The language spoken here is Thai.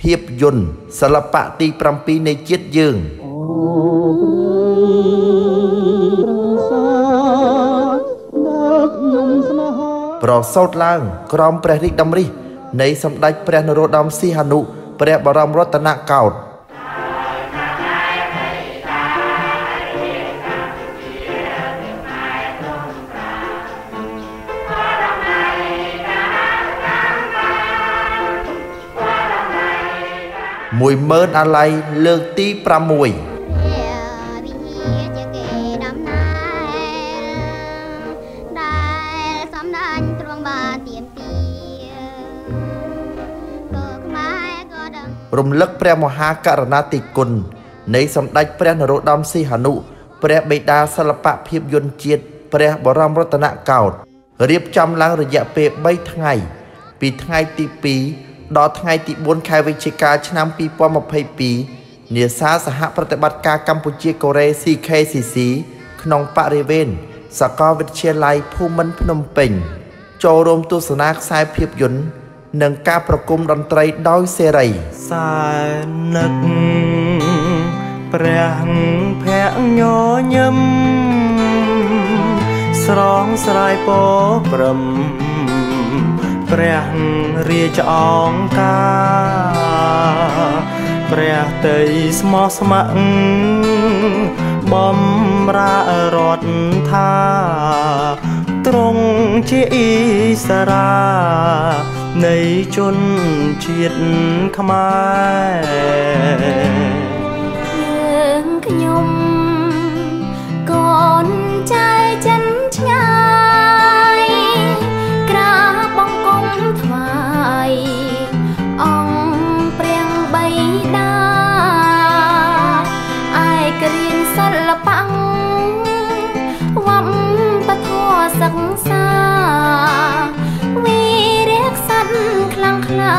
เพียบยนต์สลับปะตีปรำปีในเจ็ดยืงปลอดเศร้าล่างกรอมแปรริกดำริในสำได้แปรนโรดำสีหนุแปรบรมรัตนเก่ามวยเมินอะไรเลือกตีประมวยรมลึกพระมหากรณาธิคุณในสมเด็จพระนโรดม สីហនុพระบิดาศิลปะภาพยนตร์ជាតិព្រះបរមរតនកោដ្ឋเรียบจำล้างระยะเปรย์ใบไถ่ปีไถ่ตีปีดอไถ่ตีบุญไขวิชิกาชนะปีปอมภัยปีเนื้อสาสหปฏิบัติการกัมพูชีเกาหลีซีเคซีซีขนมปะเรเวนสกอวิเชียไลภูมิมันพนมเป่งโจรมตุสนาสายภาพยนตร์หนึ่งการประกมดนตรีดอยเซไรสายนักแปลงแผงโยยมสรองสลายปอปรมแปลงเรียจองกาแปลงเตยสมอสมังบอมรารดทาตรงเชียสราในจนเฉียดขมายยังขยมก่อนใจฉันชายกราบองกงถวายองเปรียงใบดาไอกรีนสลปังวัมปะทอสังสาวีเรียกสันคลังคลา